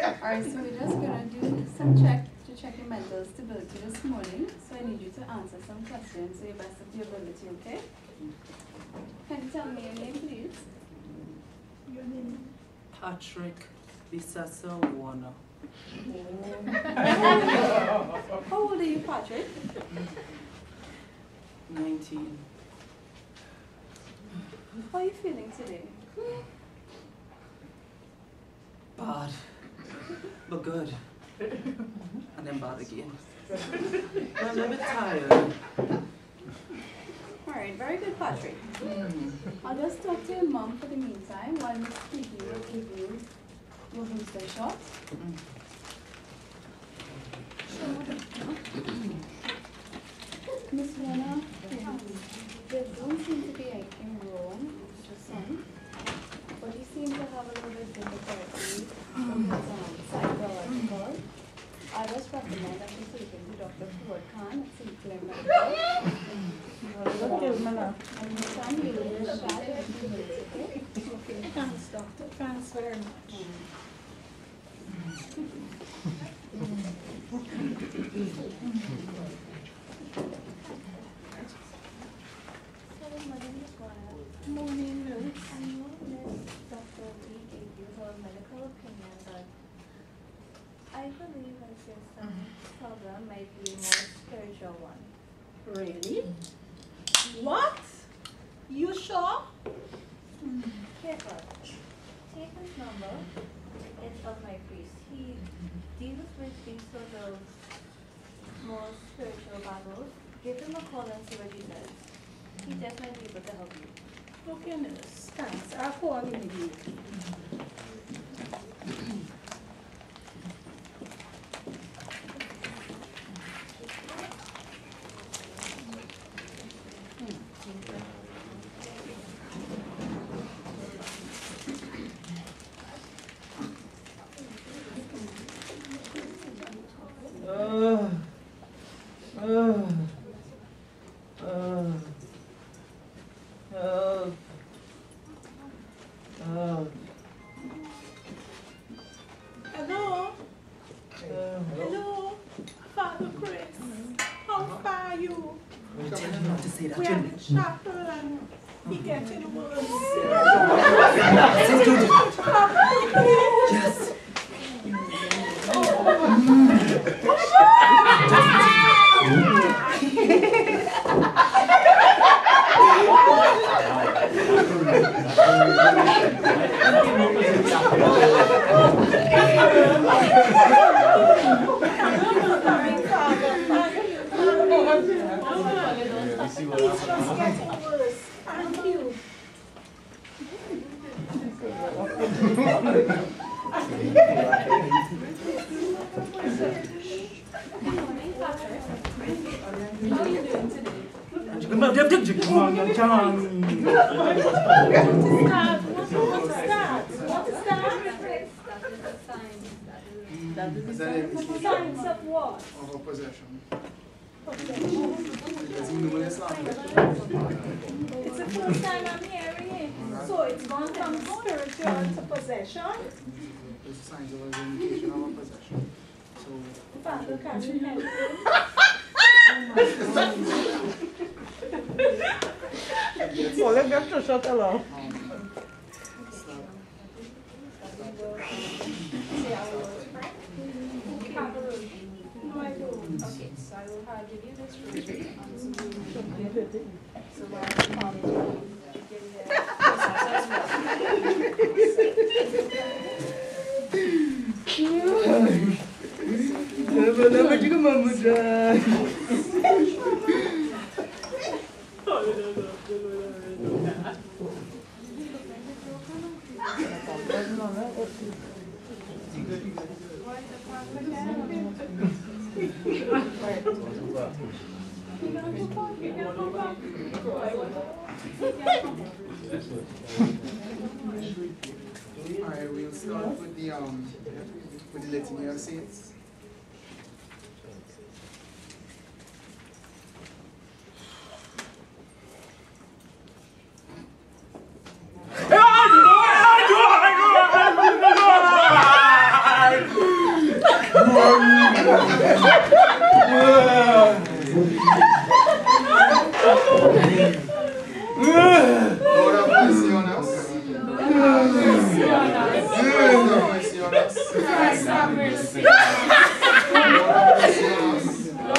Alright, so we're just going to do some check your mental stability this morning. So I need you to answer some questions to your best of your ability, okay? Can you tell me your name, please? Your name? Patrick Bissaso Warner. Oh. How old are you, Patrick? 19. How are you feeling today? Bad, but good. And then bad again. But I'm a bit tired. Alright, very good, Patrick. I'll just talk to your mom for the meantime while Miss Piggy will give you your booster shot. Miss Warner, there don't seem to be anything wrong with your son, but he seems to have a little bit difficulty from his psychological. I just recommend that you take him to Dr. Ford Khan at Saint Michael. And your son, you will share it with him, okay? Okay, thanks, Doctor. Thanks very much. Morning, Luke. I know Miss Dr. Lee gave you her medical opinion, but I believe that your son's problem might be a more spiritual one. Really? What? You sure? Here, take his number. It's of my priest. He deals with these sort of more spiritual battles. Give him a call and see what he does. He definitely will help you. Okay, nurse. Thanks. I'll call him immediately.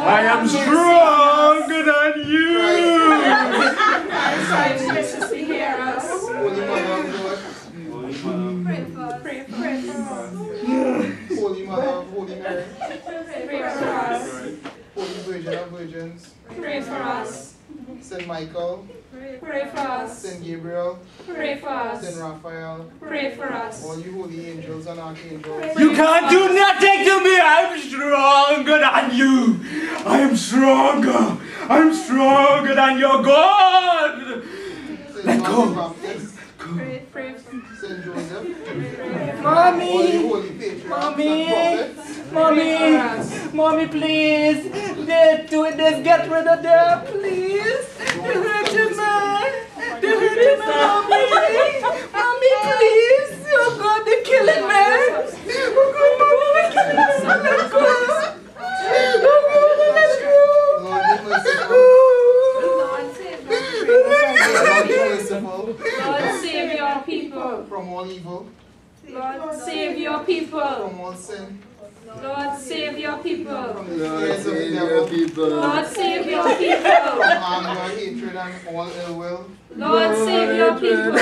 I am stronger than you. Holy Mother, Holy Mary, pray for us. Holy Virgin of Virgins, pray for us. Saint Michael, pray for us. Saint Gabriel, pray for us. Saint Raphael, pray for us. All you holy angels and archangels, you can't do nothing to me. I'm stronger than you. I am stronger. I'm stronger than your God. Let go. Saint Joseph, Mommy, please, they do this, get rid of them, please. They hurt him, Mommy, please. Oh God, they're killing me. Oh God, Mommy, they're killing me. Let go. Lord, save your people from all evil. Lord, save your people from all sin. Lord, save your people. Lord, save your people. Lord, save your people. From anger, hatred, and all ill will. Lord, save your people.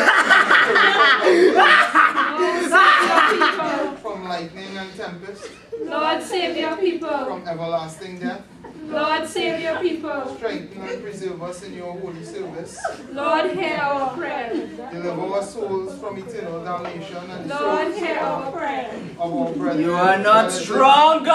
Lord, save your people. From lightning and tempest. Lord, save your people. From everlasting death. Lord, save your people. Strengthen and preserve us in your holy service. Lord, hear our prayer. Deliver our souls from eternal damnation. And Lord, hear our prayer. You are not stronger.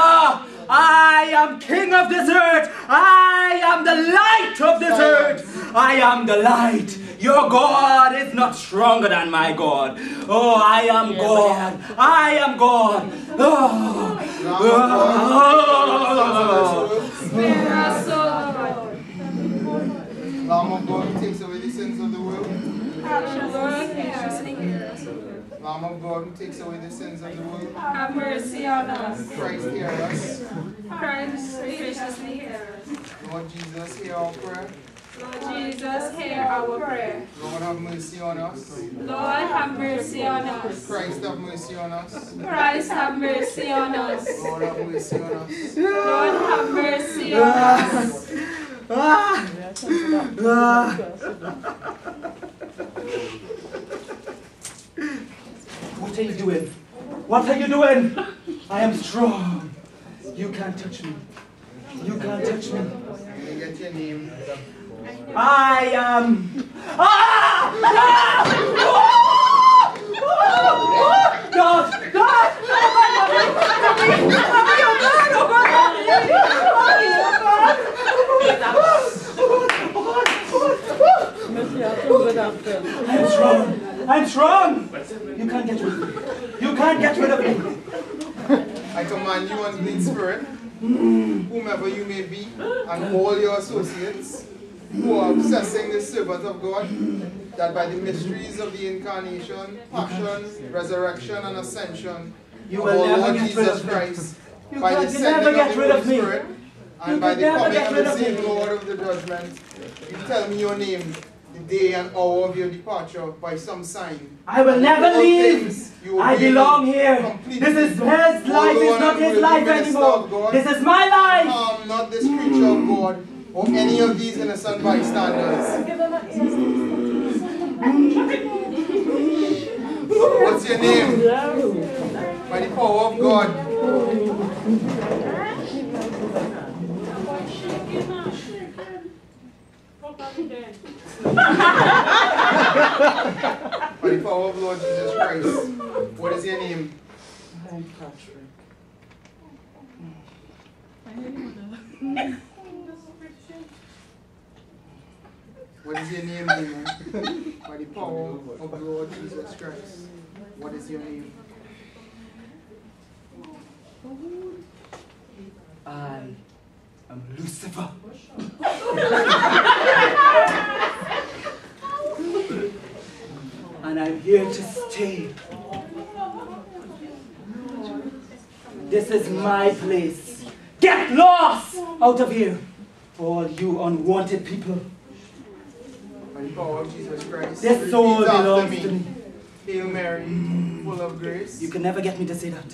I am king of this earth. I am the light of this earth. I am the light. Your God is not stronger than my God. Oh, I am God. I am God. Spare us, O Lord. Lamb of God, who takes away the sins of the world. Lamb of God, who takes away the sins of the world. Have mercy on us. Christ, hear us. Christ, graciously hear us. Lord Jesus, hear our prayer. Lord Jesus, hear our prayer. Lord, have mercy on us. Lord, have mercy on us. Christ, have mercy on us. Christ, have mercy on us. Lord, have mercy on us. Lord, have mercy on us. What are you doing? What are you doing? I am strong. You can't touch me. You can't touch me. Get your name. I'm strong. I'm strong. You can't get rid of me. You can't get rid of me. I command you, unclean spirit, whomever you may be, and all your associates who are obsessing the servant of God, that by the mysteries of the Incarnation, Passion, Resurrection, and Ascension of our Lord Jesus Christ, by the sending of the Holy Spirit, and by the coming of the same Lord of the judgment, you tell me your name, the day and hour of your departure, by some sign. I will never leave. I belong here. This is his life. It's not his life anymore. This is my life. Harm not this creature of God, or any of these innocent bystanders. What's your name? By the power of God. By the power of Lord Jesus Christ. What is your name? I'm Patrick. What is your name, Demon? By the power of the Lord Jesus Christ. What is your name? I am Lucifer. And I'm here to stay. This is my place. Get lost out of here, all you unwanted people. By the power of Jesus Christ, this soul belongs to me. Hail Mary, full of grace. You can never get me to say that.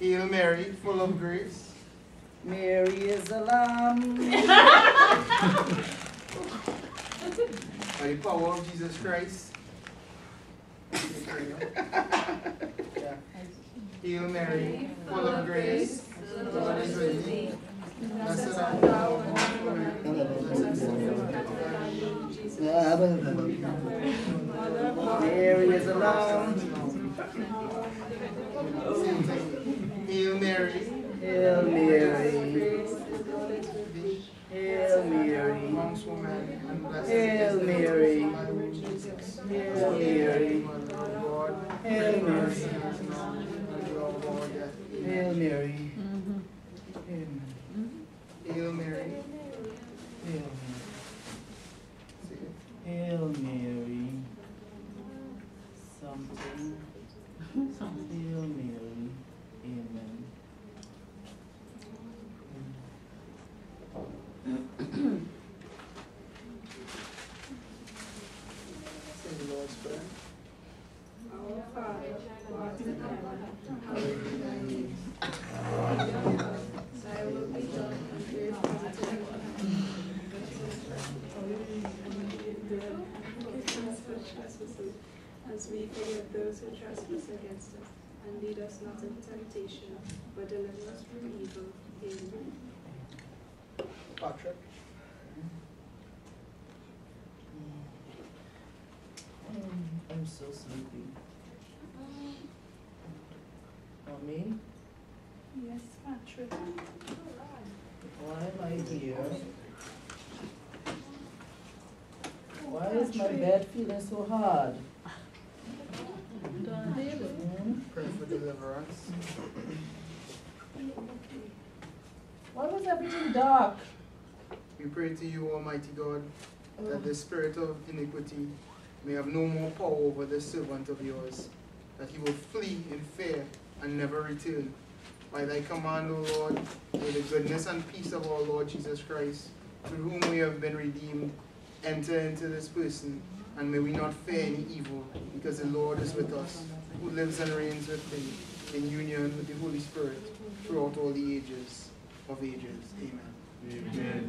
Hail Mary, full of grace. Mary is the Lamb. By the power of Jesus Christ. Yeah. Hail Mary, full of grace. The Lord is with thee. Blessed art thou among women. Mary is the Lamb. Hail Mary. Hail Mary, Hail Mary, Hail Mary, Hail Mary, Hail Mary, Hail Mary, Hail Mary, Hail Mary, something, Hail Mary, amen. As we forgive those who trespass against us, and lead us not into temptation, but deliver us from evil. Amen. Patrick. I'm so sleepy. Mommy? Yes, Patrick. Why am I here? Why is my bed feeling so hard? Pray for deliverance. Why was everything dark? We pray to you, Almighty God, that the spirit of iniquity may have no more power over this servant of yours, that he will flee in fear and never return. By thy command, O Lord, may the goodness and peace of our Lord Jesus Christ, through whom we have been redeemed, enter into this person, and may we not fear any evil, because the Lord is with us, who lives and reigns with thee, in union with the Holy Spirit, throughout all the ages of ages. Amen. Amen.